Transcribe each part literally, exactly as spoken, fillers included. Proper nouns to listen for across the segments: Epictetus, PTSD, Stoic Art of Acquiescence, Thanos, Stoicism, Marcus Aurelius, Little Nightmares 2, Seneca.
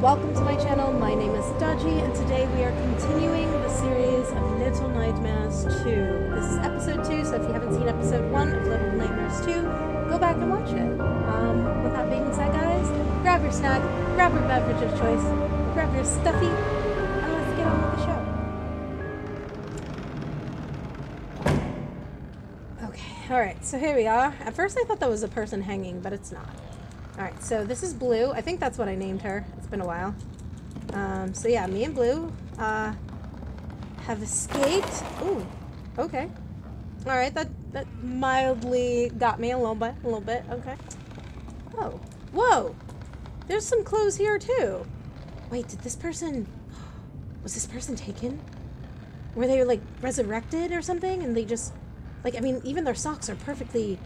Welcome to my channel. My name is Dodgy, and today we are continuing the series of Little Nightmares two. This is episode two, so if you haven't seen episode one of Little Nightmares two, go back and watch it. Um, with that being said, guys, grab your snack, grab your beverage of choice, grab your stuffy, and let's get on with the show. Alright, so here we are. At first I thought that was a person hanging, but it's not. Alright, so this is Blue. I think that's what I named her. It's been a while. Um, so yeah, me and Blue uh, have escaped. Ooh, okay. Alright, that, that mildly got me a little bit, a little bit, okay. Oh, whoa! There's some clothes here too! Wait, did this person... was this person taken? Were they, like, resurrected or something, and they just... Like, I mean, even their socks are perfectly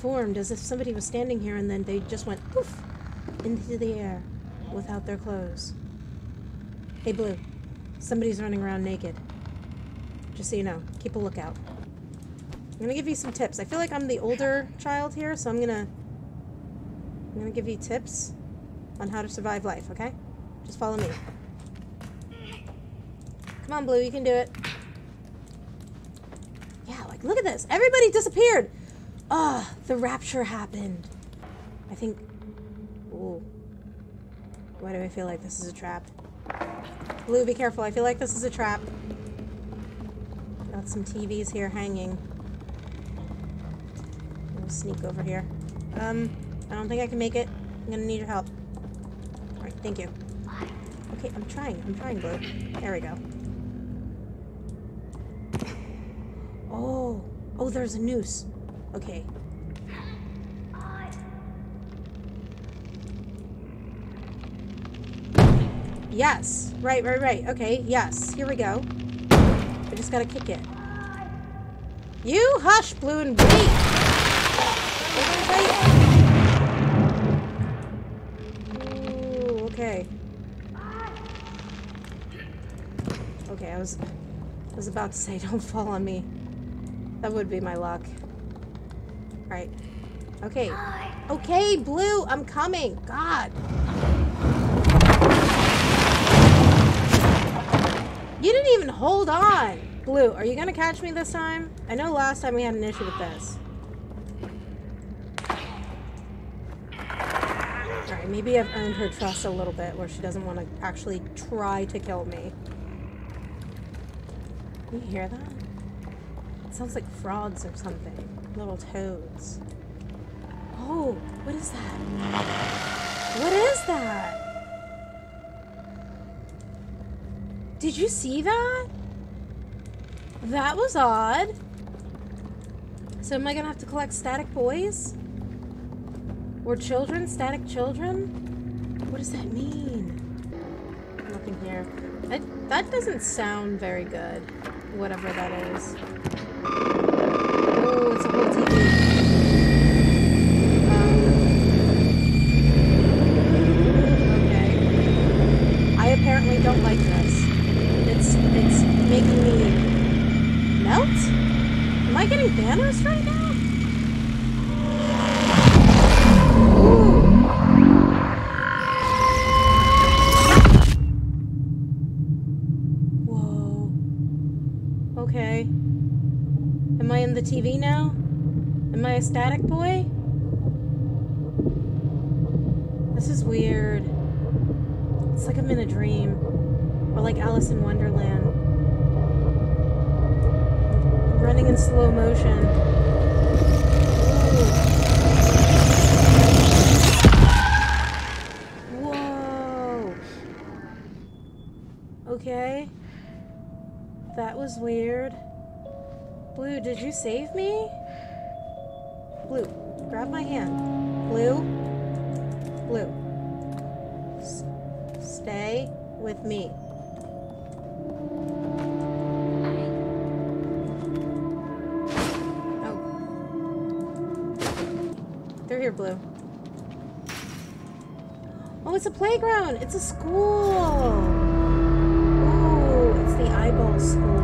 formed, as if somebody was standing here and then they just went poof into the air without their clothes. Hey, Blue. Somebody's running around naked. Just so you know. Keep a lookout. I'm gonna give you some tips. I feel like I'm the older child here, so I'm gonna... I'm gonna give you tips on how to survive life, okay? Just follow me. Come on, Blue. You can do it. Look at this. Everybody disappeared. Ah, oh, the rapture happened. I think... Ooh. Why do I feel like this is a trap? Blue, be careful. I feel like this is a trap. Got some T Vs here hanging. I'll sneak over here. Um, I don't think I can make it. I'm gonna need your help. Alright, thank you. Okay, I'm trying. I'm trying, Blue. There we go. Oh, oh, there's a noose. Okay. Yes, right, right, right. Okay, yes, here we go. I just gotta kick it. You hush, Blue, and wait. wait, wait. Ooh, okay. Okay, I was, I was about to say, don't fall on me. That would be my luck. Alright. Okay. Okay, Blue! I'm coming! God! You didn't even hold on! Blue, are you gonna catch me this time? I know last time we had an issue with this. Alright, maybe I've earned her trust a little bit where she doesn't want to actually try to kill me. You hear that? Sounds like frogs or something. Little toads. Oh, what is that? What is that? Did you see that? That was odd. So am I gonna have to collect static boys? Or children? Static children? What does that mean? Nothing here. That, that doesn't sound very good. Whatever that is. Oh, it's a whole T V. Um, okay. I apparently don't like this. It's it's making me melt? Am I getting Thanos right now? T V now? Am I a static boy? This is weird. It's like I'm in a dream. Or like Alice in Wonderland. I'm running in slow motion. Ooh. Whoa. Okay. That was weird. Blue, did you save me? Blue, grab my hand. Blue, Blue, S stay with me. Oh. They're here, Blue. Oh, it's a playground! It's a school! Ooh, it's the eyeball school.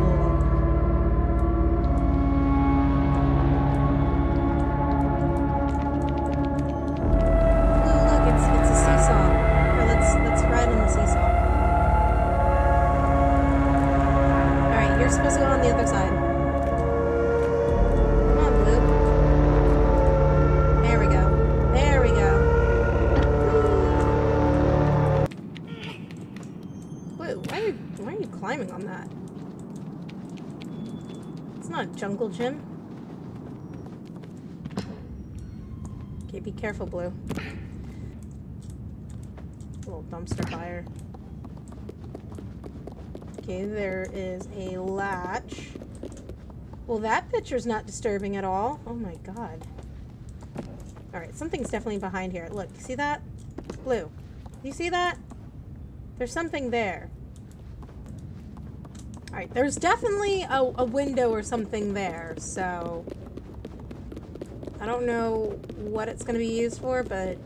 Let's ride on this climbing on that? It's not a jungle gym. Okay, be careful, Blue. Little dumpster fire. Okay, there is a latch. Well, that picture's not disturbing at all. Oh my god. Alright, something's definitely behind here. Look, see that? Blue. You see that? There's something there. Alright, there's definitely a, a window or something there, so... I don't know what it's going to be used for, but...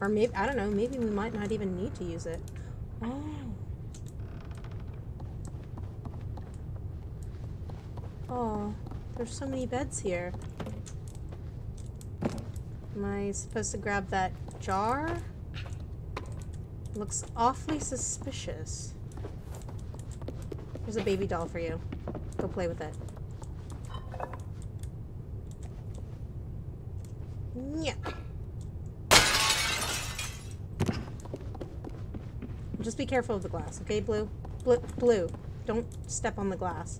Or maybe, I don't know, maybe we might not even need to use it. Oh. Oh, there's so many beds here. Am I supposed to grab that jar? Looks awfully suspicious. There's a baby doll for you. Go play with it. Yeah. Just be careful of the glass, okay, Blue? Blue, Blue, don't step on the glass.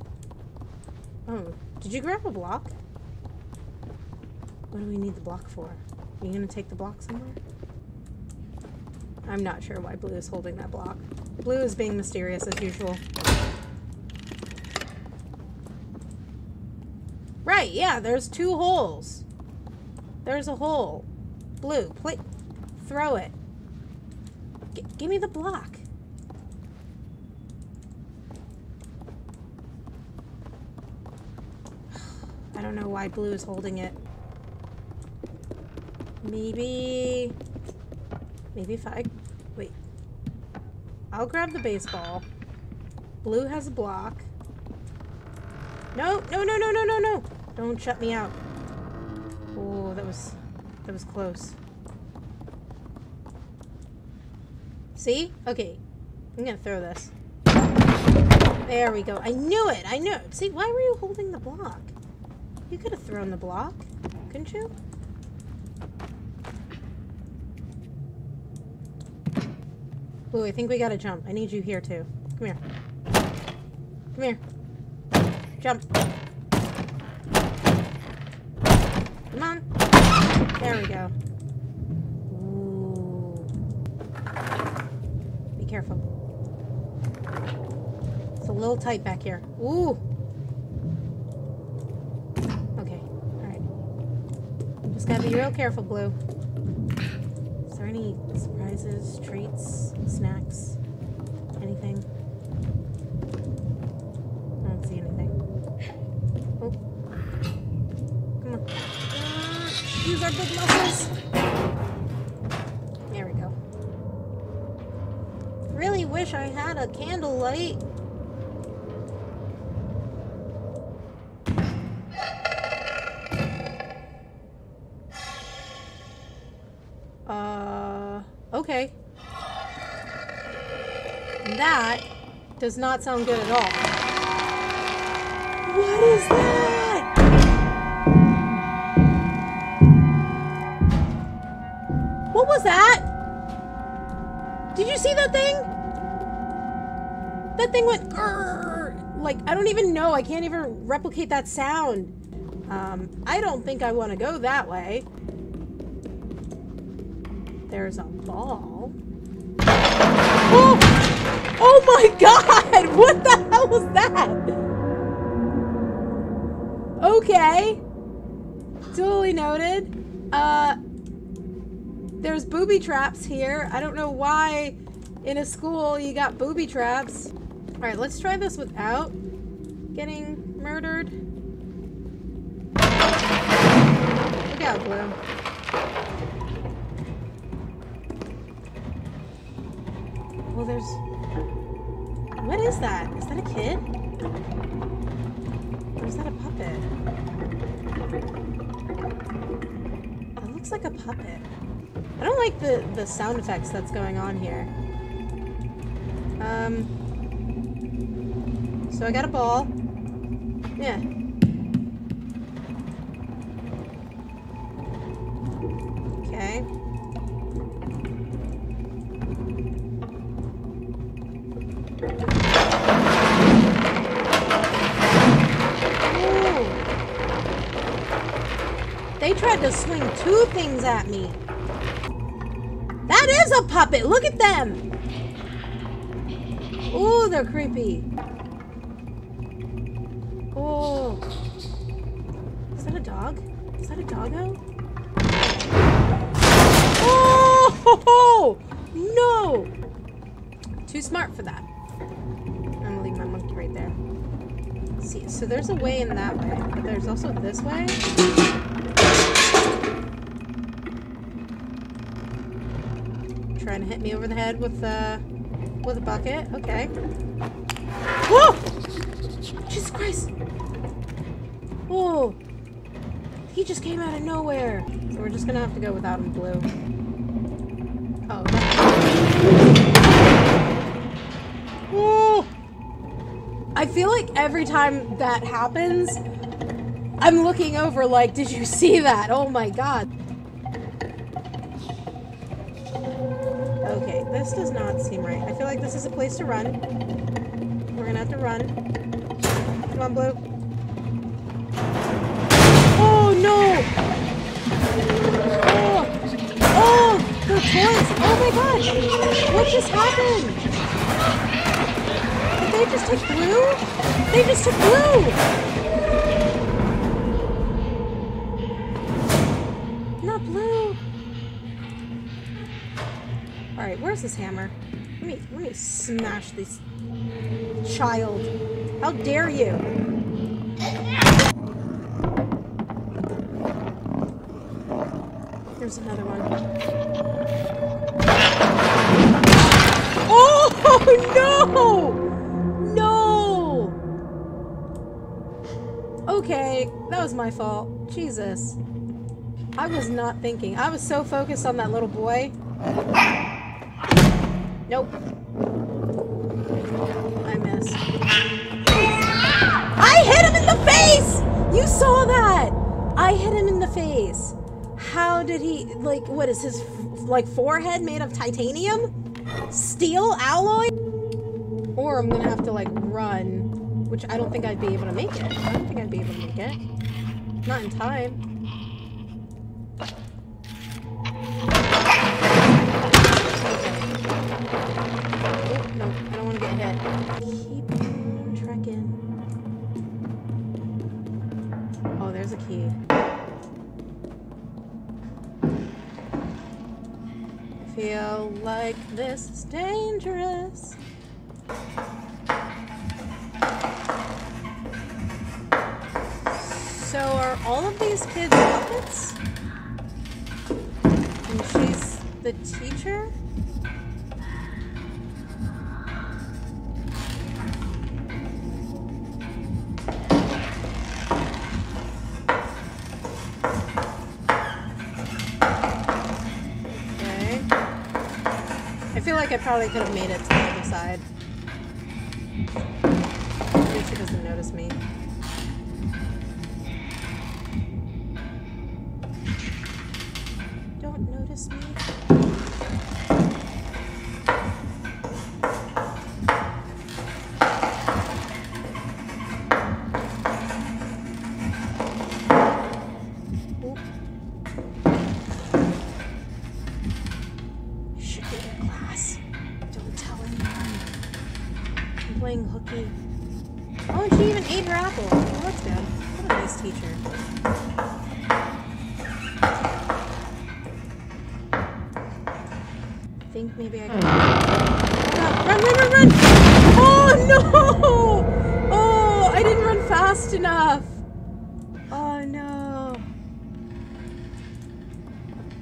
Oh, did you grab a block? What do we need the block for? Are you gonna take the block somewhere? I'm not sure why Blue is holding that block. Blue is being mysterious as usual. Right, yeah, there's two holes. There's a hole. Blue, play, throw it. G- give me the block. I don't know why Blue is holding it. Maybe... Maybe if I... Wait. I'll grab the baseball. Blue has a block. No, no, no, no, no, no, no! Don't shut me out. Oh, that was... That was close. See? Okay. I'm gonna throw this. There we go. I knew it! I knew it! See, why were you holding the block? You could have thrown the block, couldn't you? Blue, I think we gotta jump. I need you here too. Come here. Come here. Jump. Come on. There we go. Ooh. Be careful. It's a little tight back here. Ooh. Just gotta be real careful, Blue. Is there any surprises, treats, snacks, anything? I don't see anything. Oh. Come on. Use our big muscles! There we go. Really wish I had a candlelight. Okay. That does not sound good at all. What is that? What was that? Did you see that thing? That thing went grrr. Like, I don't even know. I can't even replicate that sound. Um, I don't think I want to go that way. There's a ball. Oh! Oh my god! What the hell was that? Okay. Duly noted. Uh, there's booby traps here. I don't know why in a school you got booby traps. Alright, let's try this without getting murdered. Look out, Blue. Well, there's... What is that? Is that a kid? Or is that a puppet? That looks like a puppet. I don't like the, the sound effects that's going on here. Um... So I got a ball. Yeah. Okay. You tried to swing two things at me. That is a puppet! Look at them! Ooh, they're creepy. Oh. Is that a dog? Is that a doggo? Oh! Ho, ho. No! Too smart for that. I'm gonna leave my monkey right there. Let's see, so there's a way in that way, but there's also this way. Trying to hit me over the head with uh with a bucket. Okay. Whoa! Jesus Christ! Whoa! He just came out of nowhere. So we're just gonna have to go without him, Blue. Oh. Whoa! I feel like every time that happens, I'm looking over like, did you see that? Oh my god. Okay, this does not seem right. I feel like this is a place to run. We're gonna have to run. Come on, Blue. Oh, no! Oh! Oh! The toys! Oh my god! What just happened? Did they just take Blue? They just took Blue! Not Blue! Alright, where's this hammer? Let me, let me smash this child. How dare you? There's another one. Oh, no! No! Okay, that was my fault. Jesus. I was not thinking. I was so focused on that little boy. Nope. I missed. I hit him in the face! You saw that! I hit him in the face. How did he, like, what is his, like, forehead made of titanium? Steel alloy? Or I'm gonna have to, like, run, which I don't think I'd be able to make it. I don't think I'd be able to make it. Not in time. There's a key. I feel like this is dangerous. So are all of these kids puppets? And she's the teacher? I probably could have made it to the other side. At least she doesn't notice me. Don't notice me. Maybe I can. Oh, run, run, run, run! Oh no! Oh, I didn't run fast enough. Oh no.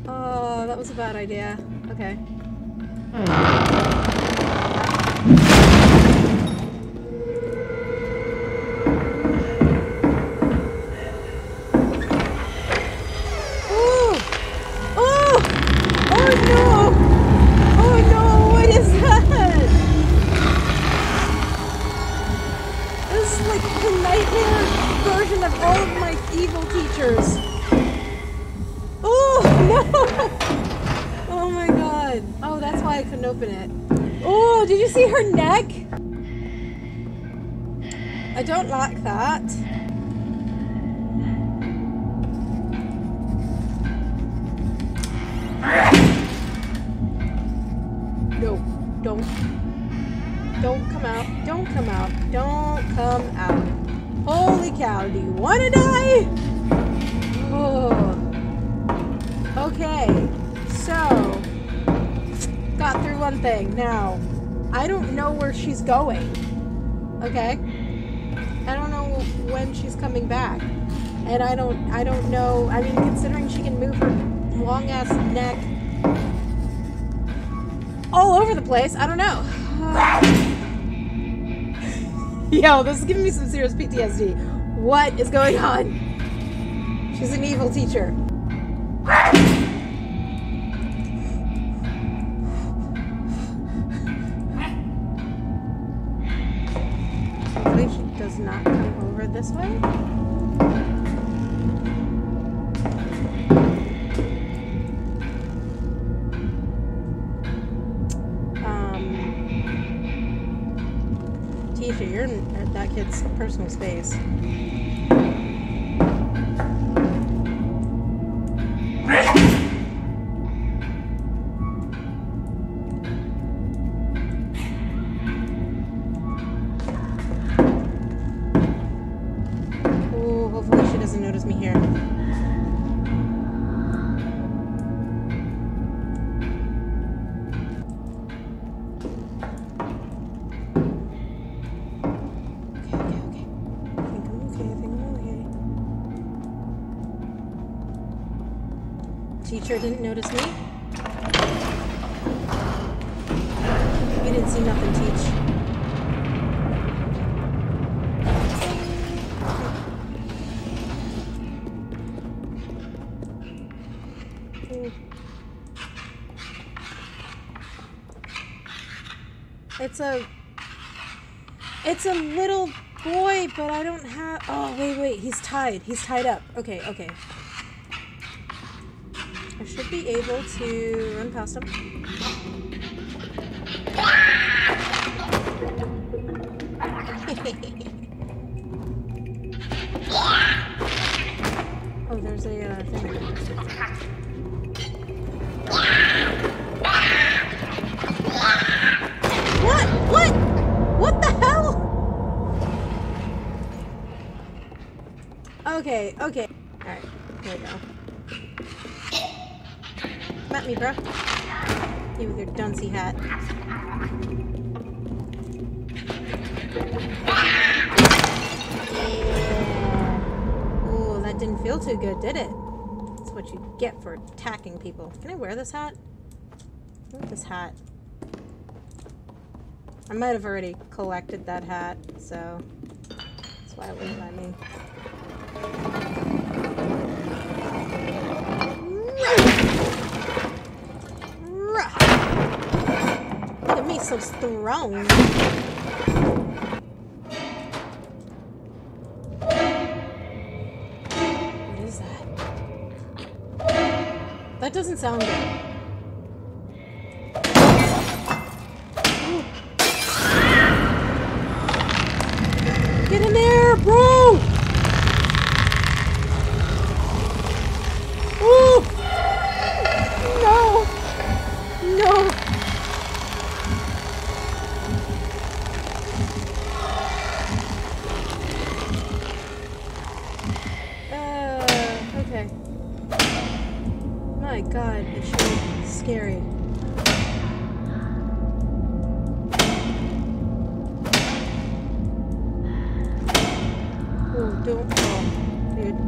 Oh, that was a bad idea. Okay. I don't like that. No, don't. Don't come out. Don't come out. Don't come out. Holy cow, do you want to die? Oh. Okay, so got through one thing. Now, I don't know where she's going. Okay? I don't know when she's coming back. And I don't, I don't know, I mean, considering she can move her long-ass neck all over the place, I don't know. Uh, yo, this is giving me some serious P T S D. What is going on? She's an evil teacher. Hopefully she does not come over this way. You're in that kid's personal space. Oh, hopefully she doesn't notice me here. Teacher didn't notice me. You didn't see nothing, teach. Mm. It's a... It's a little boy, but I don't have... Oh, wait, wait. He's tied. He's tied up. Okay, okay. I should be able to run past him. Oh, there's a uh, thing. What? What? What the hell? Okay, okay. Alright, there we go. At me, bro. You with your dunsy hat. Yeah. Ooh, that didn't feel too good, did it? That's what you get for attacking people. Can I wear this hat? I want this hat. I might have already collected that hat, so that's why it wouldn't let me. So strong. What is that? That doesn't sound good. Ooh. Get in there, bro! Ooh. No! No! God, it's so scary. Oh, don't fall, dude.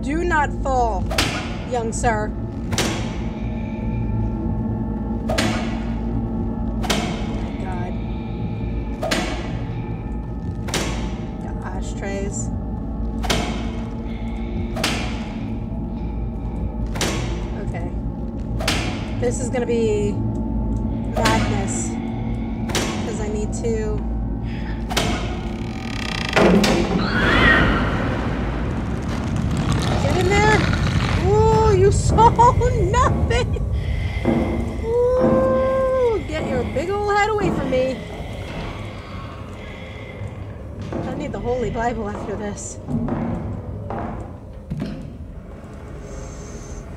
Do not fall, young sir. Oh my God. ashtrays. Okay. This is gonna be madness, because I need to... Get in there! Ooh, you saw nothing! Ooh, get your big old head away from me! I need the Holy Bible after this.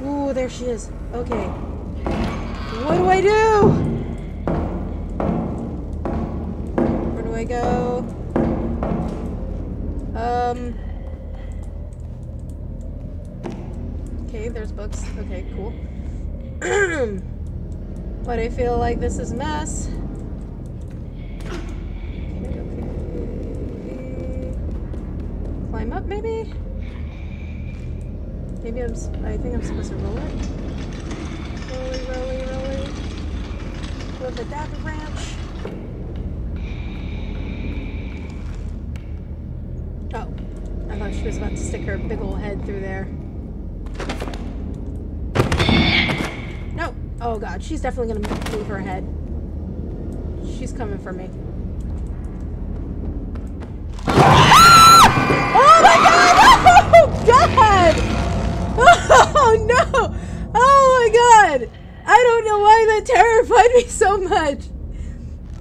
Ooh, there she is. Okay. What do I do? Where do I go? Um... Okay, there's books. Okay, cool. But I feel like this is a mess. Okay, okay. Climb up, maybe? Maybe I'm... I think I'm supposed to roll it. Rolly, rolly, rolly. With the dapper branch. Oh. I thought she was about to stick her big ol' head through there. No! Oh god, she's definitely gonna move her head. She's coming for me. Ah! Oh my god! Oh god! Oh no! Oh my god! I don't know why that terrified me so much!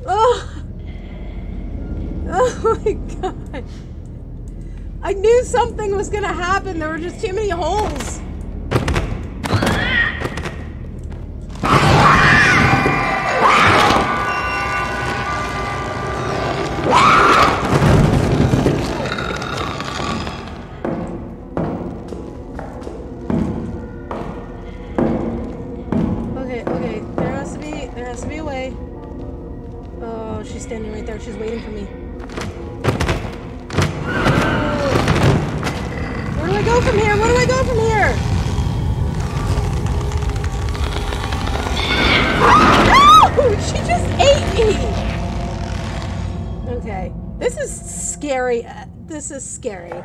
Oh! Oh my god! I knew something was gonna happen. There were just too many holes. Okay, okay. There has to be, there has to be a way. Oh, she's standing right there. She's waiting for me. Where do I go from here? Where do I go from here? Oh, she just ate me! Okay. This is scary. Uh, this is scary.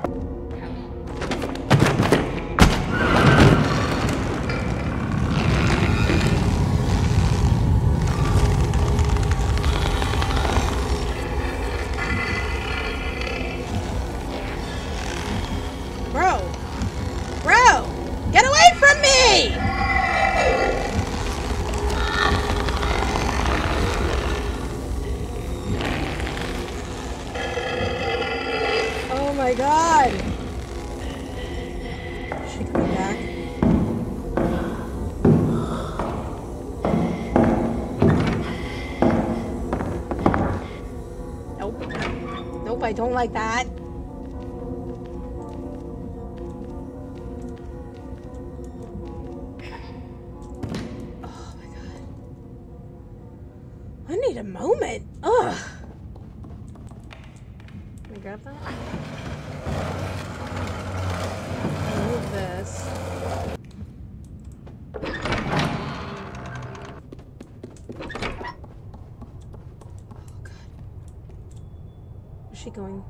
Oh my god! Is she coming back? Nope. Nope, I don't like that. Oh my god. I need a moment. Ugh. Can we grab that? This. Oh god. Is she going?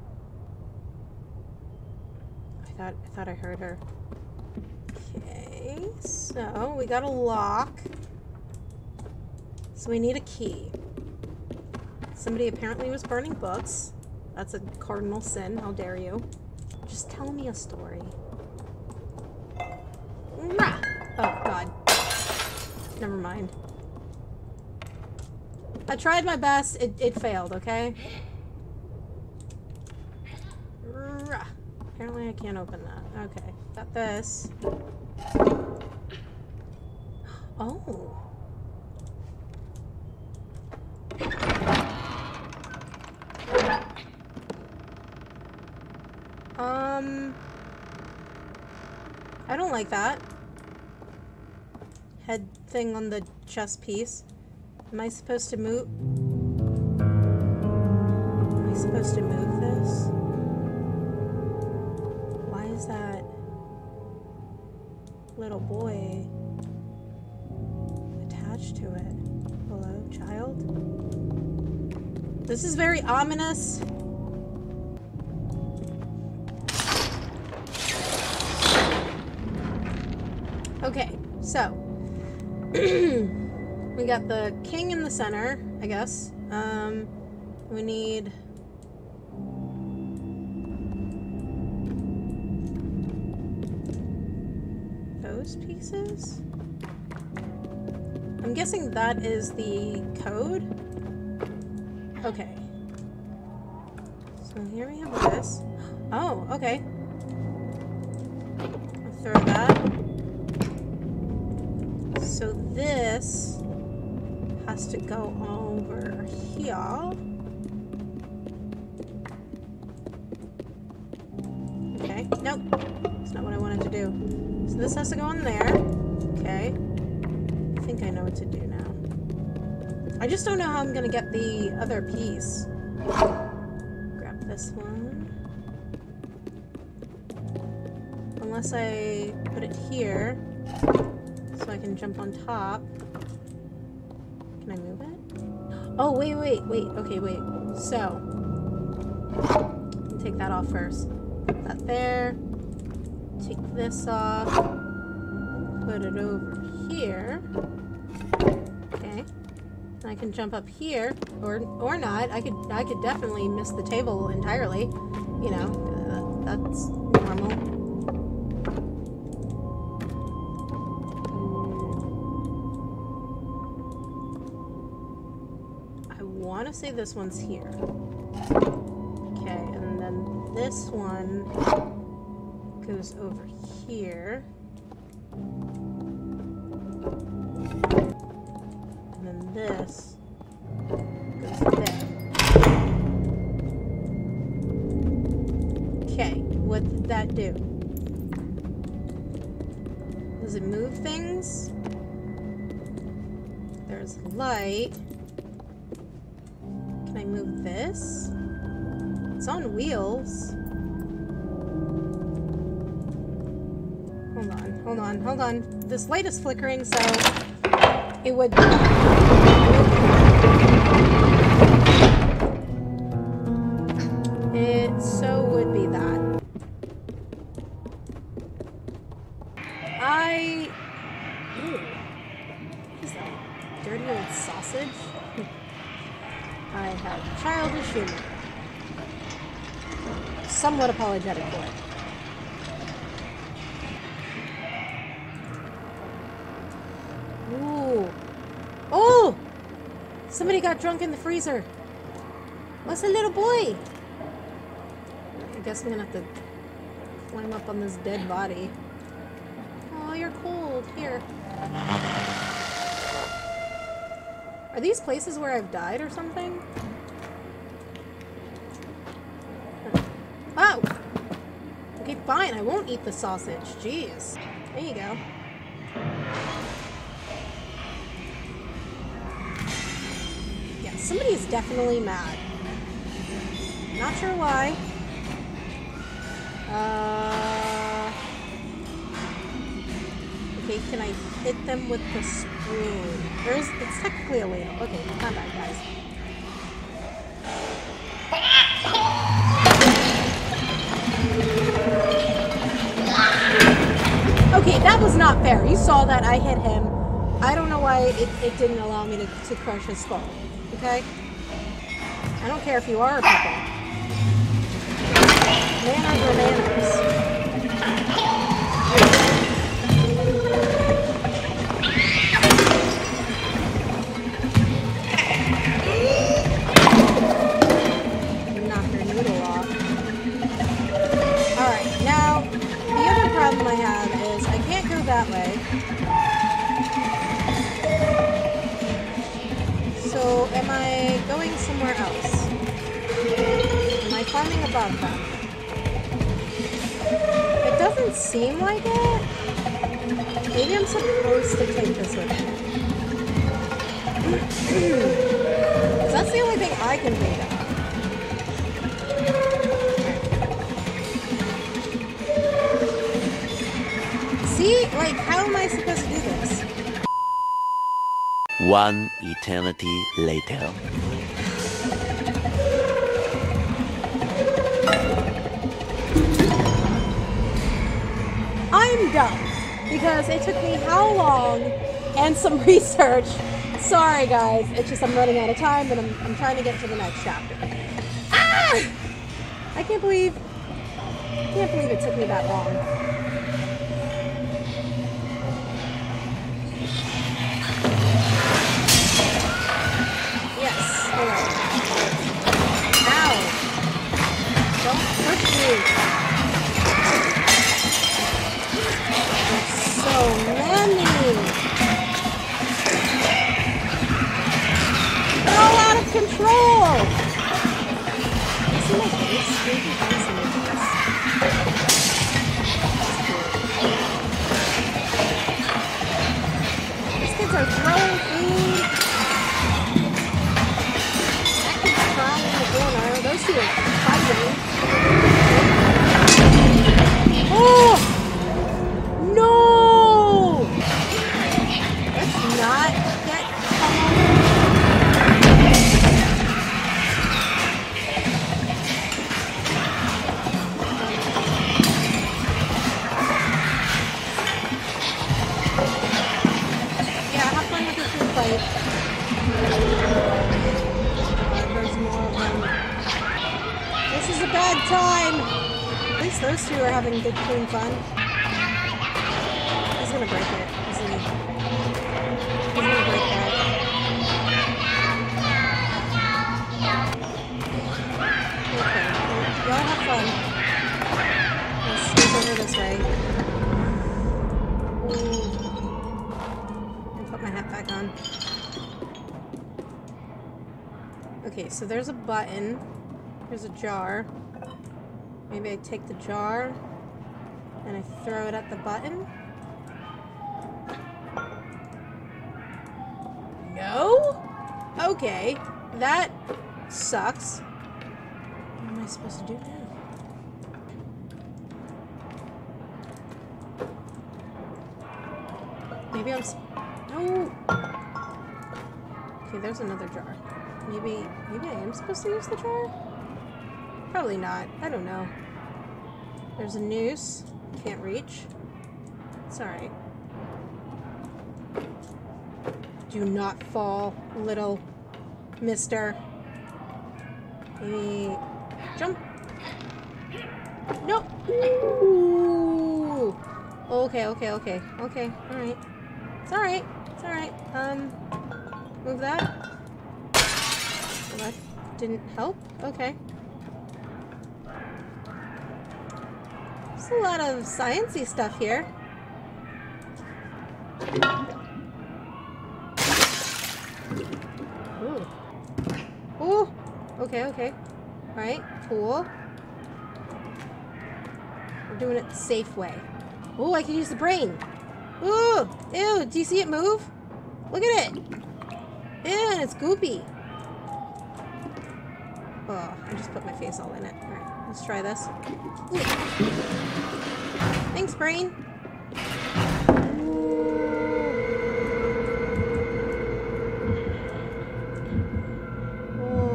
I thought I thought I heard her. Okay, so we got a lock. So we need a key. Somebody apparently was burning books. That's a cardinal sin, how dare you. Just tell me a story. Rah! Oh god. Never mind. I tried my best, it, it failed, okay? Rah. Apparently I can't open that. Okay. Got this. Oh. Um I don't like that. Head thing on the chest piece. Am I supposed to move? Am I supposed to move this? Why is that little boy attached to it? Hello, child? This is very ominous. Okay, so we got the king in the center, I guess. Um, we need those pieces. I'm guessing that is the code. Okay. So here we have this. Oh, okay. I'll throw that. So this has to go over here. Okay. Nope. That's not what I wanted to do. So this has to go in there. Okay. I think I know what to do now. I just don't know how I'm gonna get the other piece. Grab this one. Unless I put it here, so I can jump on top. Can I move it? Oh, wait, wait, wait. Okay, wait. So, take that off first. Put that there. Take this off. Put it over here. Okay. And I can jump up here, or or not. I could I could definitely miss the table entirely. You know, uh, that's normal. I want to say this one's here. Okay, and then this one goes over here. And then this goes there. Okay, what did that do? Does it move things? There's light. Can I move this? It's on wheels. Hold on, hold on, hold on. This light is flickering, so it would... It so would be that. I... Ooh. What is that? Dirty old sausage? I have childish humor. Somewhat apologetic for it. Somebody got drunk in the freezer. What's a little boy? I guess I'm gonna have to climb up on this dead body. Oh, you're cold. Here. Are these places where I've died or something? Oh! Okay, fine. I won't eat the sausage. Jeez. There you go. Somebody is definitely mad. Not sure why. Uh, okay, can I hit them with the spoon? Or is, it's technically a wheel. Okay, not bad, guys. Okay, that was not fair. You saw that I hit him. I don't know why it, it didn't allow me to, to crush his skull. Okay? I don't care if you are a people. Man of your manners. Knock your noodle off. Alright, now, the other problem I have is I can't go that way. So, am I going somewhere else? Am I climbing above them? It doesn't seem like it. Maybe I'm supposed to take this with me. Because that's the only thing I can think of. See? Like, how am I supposed to do this? One eternity later. I'm done. because it took me how long and some research. Sorry guys, it's just I'm running out of time and I'm, I'm trying to get to the next chapter. Ah! I can't believe, I can't believe it took me that long. So there's a button, there's a jar, maybe I take the jar and I throw it at the button. No? Okay, that sucks. What am I supposed to do now? Maybe I'm... No! Okay, there's another jar. Maybe, maybe I am supposed to use the jar? Probably not. I don't know. There's a noose. Can't reach. It's alright. Do not fall, little mister. Maybe... Jump! No! Ooh. Okay, okay, okay. Okay, alright. It's alright. It's alright. Um, move that. That didn't help. Okay. There's a lot of science-y stuff here. Ooh. Ooh! Okay, okay. Alright, cool. We're doing it the safe way. Ooh, I can use the brain! Ooh! Ew, do you see it move? Look at it! Ew, and it's goopy. Oh, I just put my face all in it. Alright, let's try this. Ooh. Thanks, brain! Oh.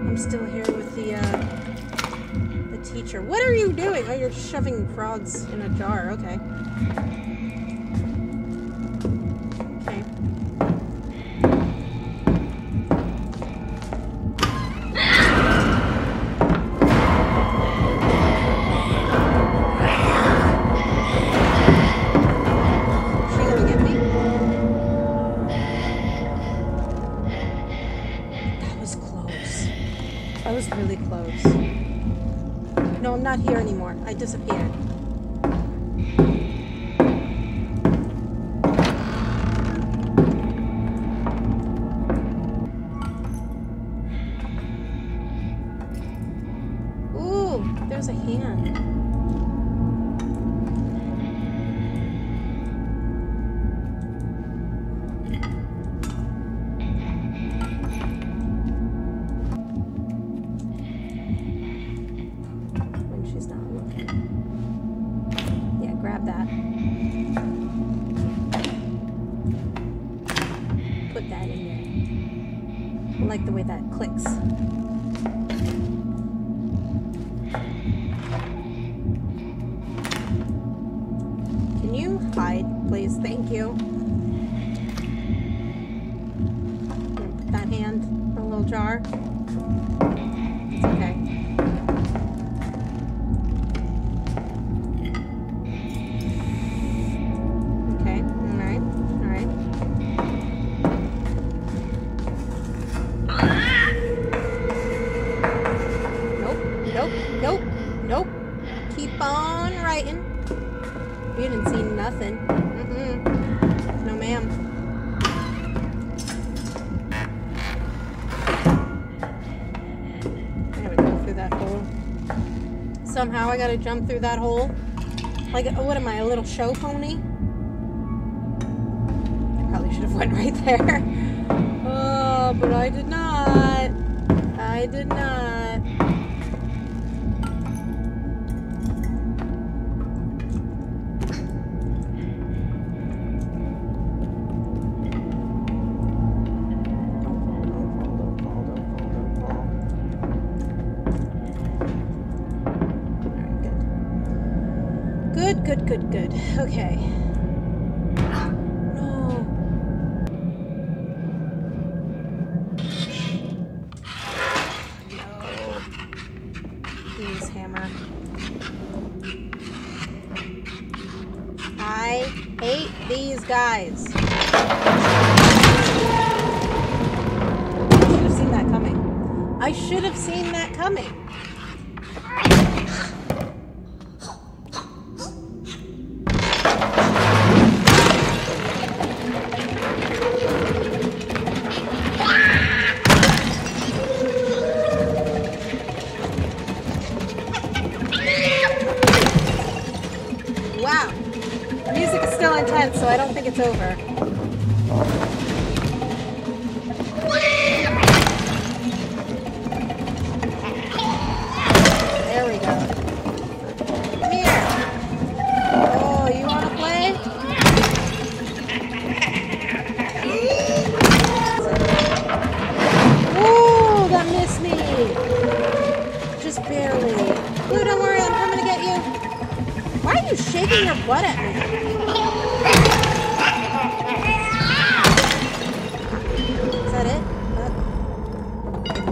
I'm still here with the, uh, the teacher. What are you doing? Oh, you're shoving frogs in a jar. Okay. Disappeared. Ooh, there's a hand. thank you. Put that hand in a little jar. It's okay. Okay, alright, alright. Nope, nope, nope, nope. Keep on writing. You didn't see nothing. Mm-mm. No, ma'am. I gotta go through that hole. Somehow I gotta jump through that hole. Like, what am I, a little show pony? I probably should have went right there. Oh, but I did not. I did not. Good, good, good, good. Okay. No. No. Please, hammer. I hate these guys. I should have seen that coming. I should have seen that coming. So I don't think it's over. There we go. Come here. Oh, you want to play? Ooh, that missed me. Just barely. Blue, don't worry, I'm coming to get you. Why are you shaking your butt at me?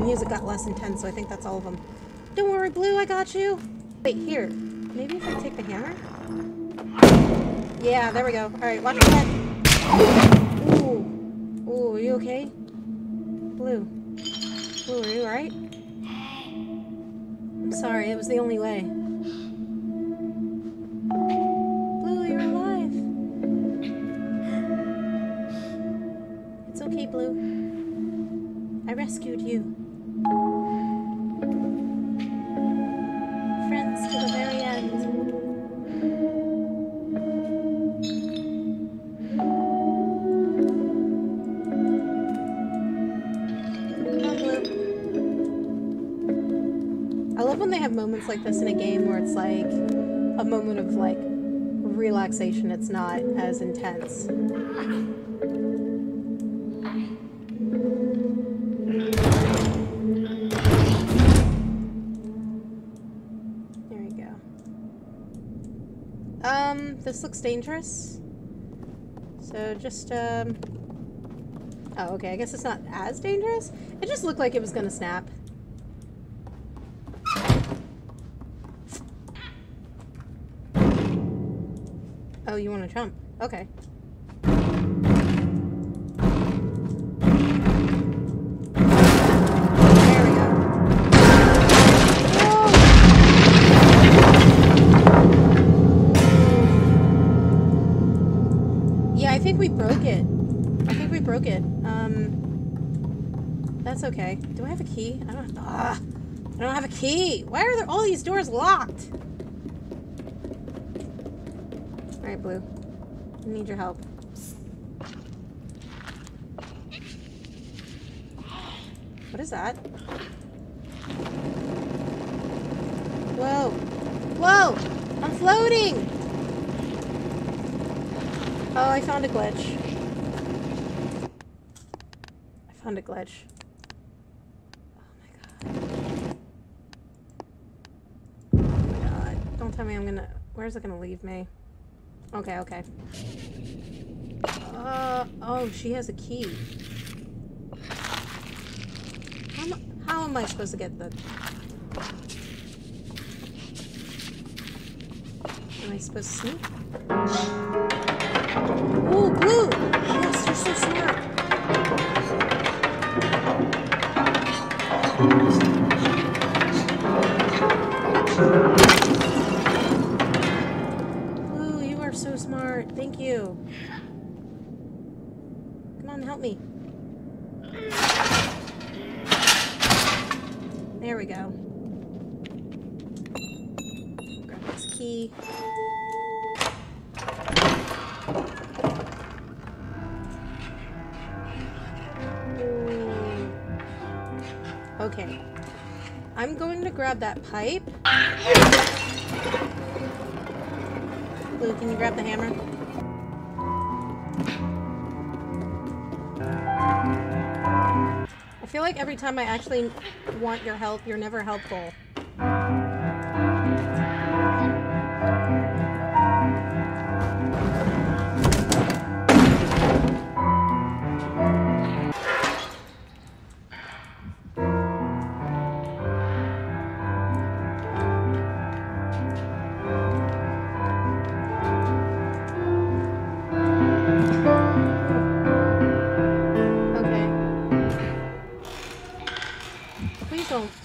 Music got less intense, so I think that's all of them. Don't worry, Blue, I got you. Wait, here. Maybe if I take the hammer? Yeah, there we go. Alright, watch your head. Ooh. Ooh, are you okay? Blue. Blue, are you alright? I'm sorry, it was the only way. Blue, you're alive. It's okay, Blue. I rescued you. Friends to the very end. I love when they have moments like this in a game where it's like a moment of like relaxation. It's not as intense. Um, this looks dangerous. So just, um... oh, okay, I guess it's not as dangerous. It just looked like it was gonna snap. Oh, you wanna jump? Okay. That's okay. Do I have a key? I don't have. Ah, I don't have a key. Why are there all these doors locked? All right, Blue. I need your help. What is that? Whoa! Whoa! I'm floating. Oh, I found a glitch. I found a glitch. Tell me I'm gonna... where's it gonna leave me? Okay, okay. Uh, oh, she has a key. How am, how am I supposed to get the... Am I supposed to sneak? Ooh, glue! Yes, you're so smart! Ooh, you are so smart. Thank you. Come on, help me. There we go. Grab this key. Okay, I'm going to grab that pipe. Blue, can you grab the hammer? I feel like every time I actually want your help, you're never helpful.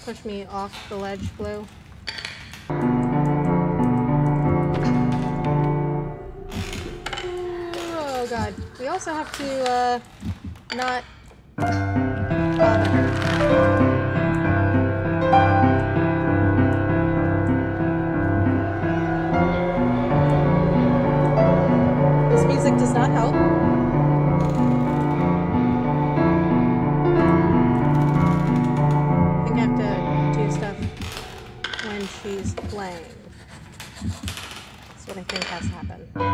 Push me off the ledge, Blue. Oh god. We also have to uh, not bother her. This music does not help. She's playing. That's what I think has happened. Okay.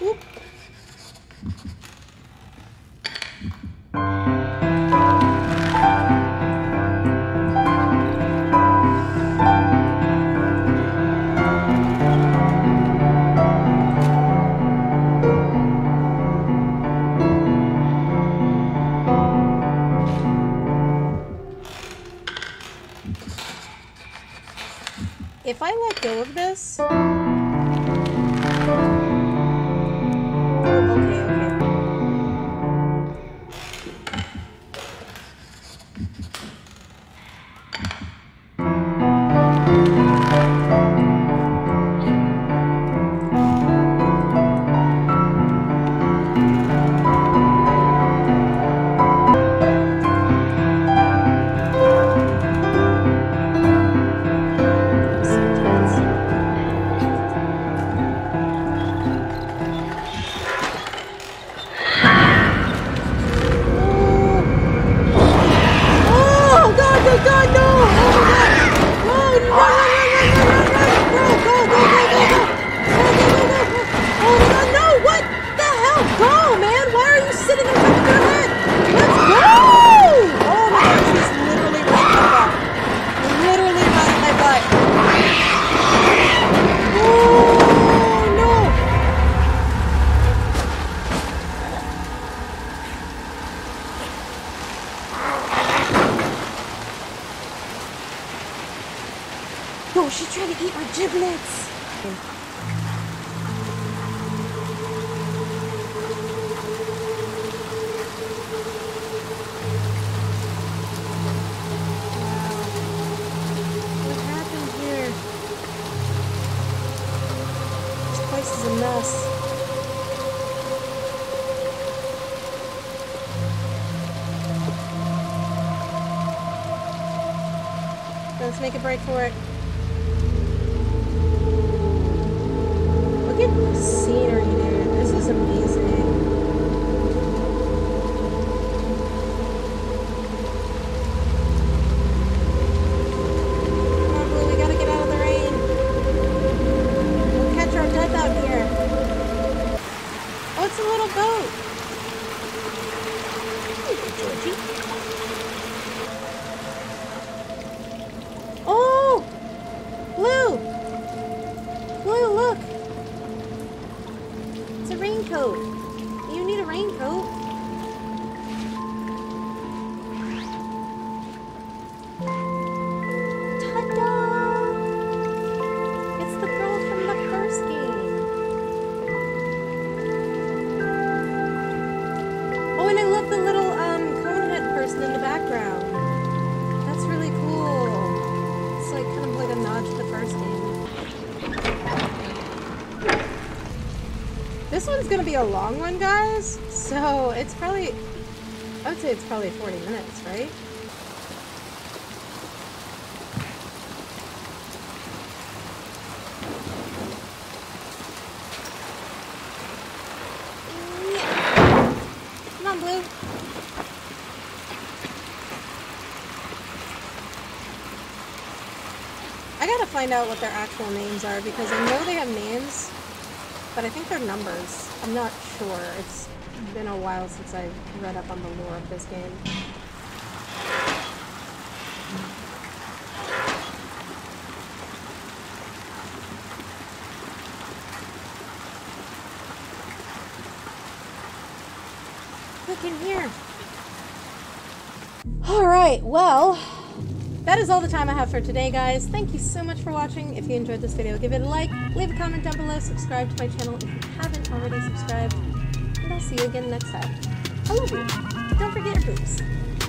Whoop. If I let go of this... Oh, okay, no, she's trying to eat our giblets! Okay. What happened here? This place is a mess. Let's make a break for it. Look at the scenery, dude. This is amazing. Come on, Blue, we gotta get out of the rain. This one's gonna be a long one, guys, so it's probably, I would say it's probably forty minutes, right? Find out what their actual names are, because I know they have names, but I think they're numbers. I'm not sure. It's been a while since I've read up on the lore of this game. Look in here. All right, well, that is all the time I have for today, guys. Thank you so much for watching. If you enjoyed this video, give it a like, leave a comment down below, subscribe to my channel if you haven't already subscribed, and I'll see you again next time. I love you. Don't forget your boobs.